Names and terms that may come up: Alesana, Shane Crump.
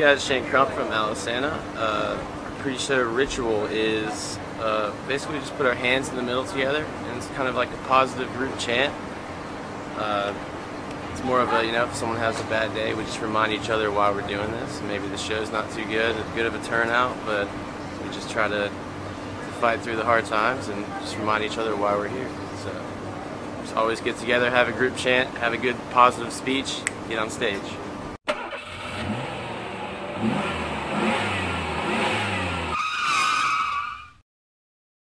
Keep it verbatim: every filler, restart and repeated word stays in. you guys, Shane Crump from Alesana. Uh, pre-show ritual is uh, basically just put our hands in the middle together, and it's kind of like a positive group chant. Uh, it's more of a, you know, if someone has a bad day, we just remind each other why we're doing this. Maybe the show's not too good, good of a turnout, but we just try to fight through the hard times and just remind each other why we're here. So just always get together, have a group chant, have a good positive speech, get on stage.